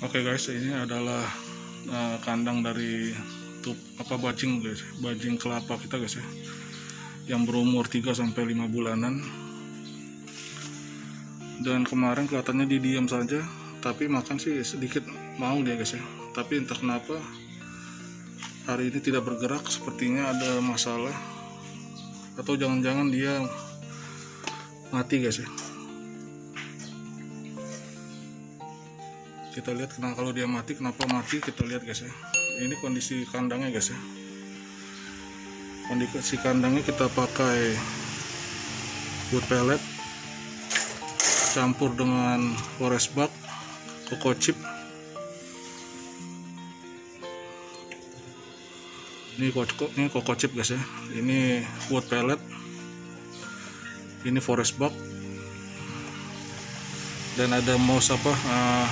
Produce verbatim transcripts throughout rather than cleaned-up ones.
Oke guys, ini adalah uh, kandang dari tup apa bajing guys, bajing kelapa kita guys ya, yang berumur tiga sampai lima bulanan. Dan kemarin kelihatannya dia diam saja, tapi makan sih sedikit mau dia guys ya, tapi entah kenapa hari ini tidak bergerak, sepertinya ada masalah atau jangan-jangan dia mati guys ya. Kita lihat kenapa, kalau dia mati kenapa mati, kita lihat guys ya. Ini kondisi kandangnya guys ya, kondisi kandangnya kita pakai wood pellet campur dengan forest bark, coco chip. Ini coco, ini coco chip guys ya, ini wood pellet, ini forest bark, dan ada mouse apa uh,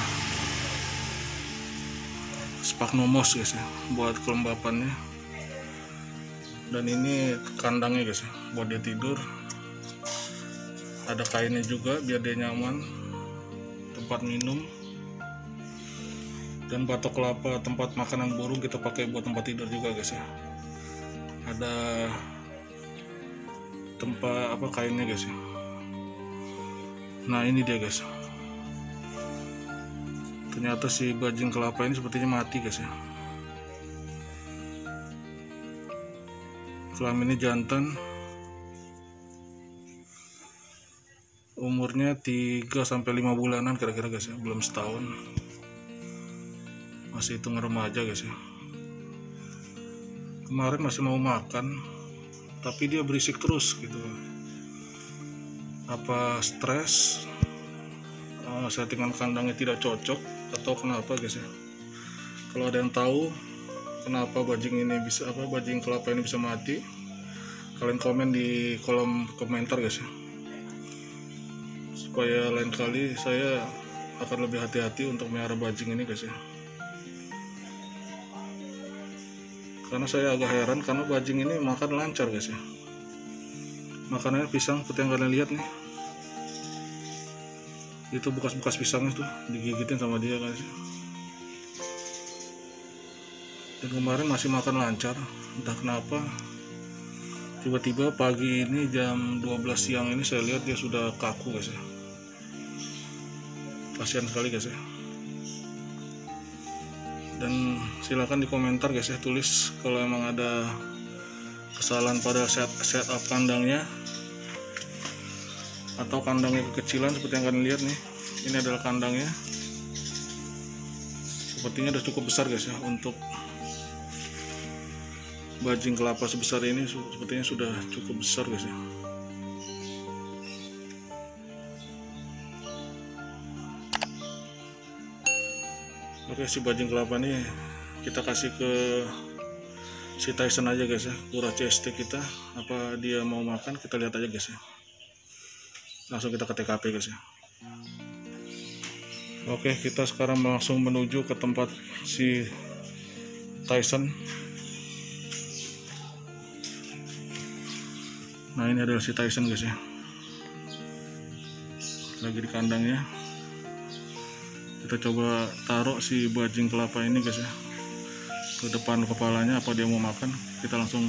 Sphagnum moss guys ya, buat kelembapannya. Dan ini kandangnya guys ya, buat dia tidur. Ada kainnya juga biar dia nyaman, tempat minum. Dan batok kelapa tempat makanan burung kita pakai buat tempat tidur juga guys ya. Ada tempat apa kainnya guys ya. Nah ini dia guys. Ternyata si bajing kelapa ini sepertinya mati guys ya. Kelaminnya jantan, umurnya tiga sampai lima bulanan kira-kira guys ya, belum setahun, masih hitung remaja guys ya. Kemarin masih mau makan tapi dia berisik terus gitu, apa stres, settingan kandangnya tidak cocok atau kenapa guys ya. Kalau ada yang tahu kenapa bajing ini bisa apa bajing kelapa ini bisa mati, kalian komen di kolom komentar guys ya, supaya lain kali saya akan lebih hati-hati untuk melihara bajing ini guys ya. Karena saya agak heran, karena bajing ini makan lancar guys ya, makanannya pisang seperti yang kalian lihat nih, itu bekas-bekas pisangnya tuh digigitin sama dia guys. Dan kemarin masih makan lancar, entah kenapa tiba-tiba pagi ini jam dua belas siang ini saya lihat dia sudah kaku guys ya. Kasihan sekali guys ya. Dan silahkan di komentar guys ya, tulis kalau emang ada kesalahan pada set setup kandangnya atau kandangnya kekecilan seperti yang kalian lihat nih. Ini adalah kandangnya, sepertinya sudah cukup besar guys ya, untuk bajing kelapa sebesar ini sepertinya sudah cukup besar guys ya. Oke, si bajing kelapa ini kita kasih ke si Tyson aja guys ya, kura C S T kita, apa dia mau makan kita lihat aja guys ya. Langsung kita ke T K P guys ya. Oke, kita sekarang langsung menuju ke tempat si Tyson. Nah ini adalah si Tyson guys ya, lagi di kandangnya. Kita coba taruh si bajing kelapa ini guys ya ke depan kepalanya, apa dia mau makan kita langsung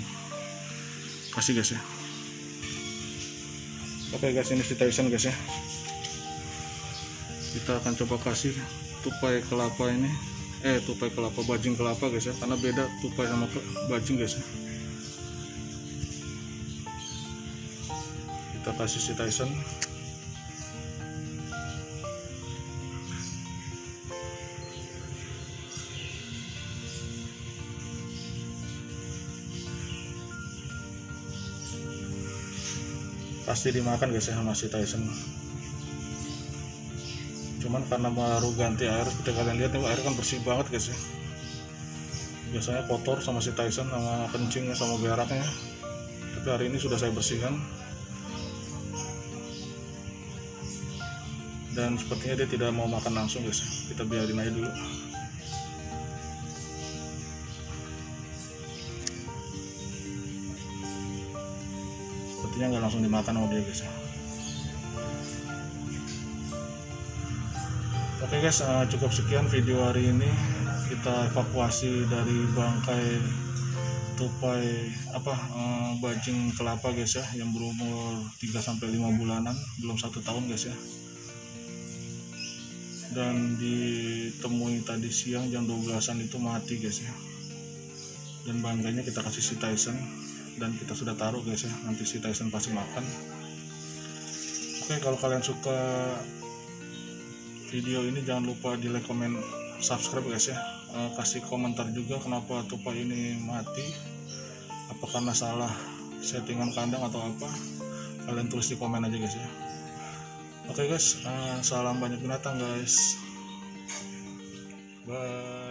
kasih guys ya. Oke guys, ini si Tyson guys ya, kita akan coba kasih tupai kelapa ini, eh tupai kelapa bajing kelapa guys ya, karena beda tupai sama bajing guys ya. Kita kasih si Tyson. Pasti dimakan guys ya sama si Tyson, cuman karena baru ganti air seperti kalian lihat ya, air kan bersih banget guys ya, biasanya kotor sama si Tyson, sama kencingnya sama beraknya, tapi hari ini sudah saya bersihkan. Dan sepertinya dia tidak mau makan langsung guys ya, kita biarin aja dulu. Nggak langsung dimakan sama dia guys. Oke okay guys, uh, cukup sekian video hari ini. Kita evakuasi dari bangkai tupai apa uh, bajing kelapa guys ya, yang berumur tiga sampai lima bulanan, belum satu tahun guys ya. Dan ditemui tadi siang jam dua belasan itu mati guys ya. Dan bangkainya kita kasih si Tyson, dan kita sudah taruh guys ya, nanti si Tyson pasti makan. Oke, kalau kalian suka video ini jangan lupa di like, comment, subscribe guys ya. E, kasih komentar juga kenapa tupai ini mati, apa karena salah settingan kandang atau apa, kalian tulis di komen aja guys ya. Oke guys, e, salam banyak binatang guys, bye.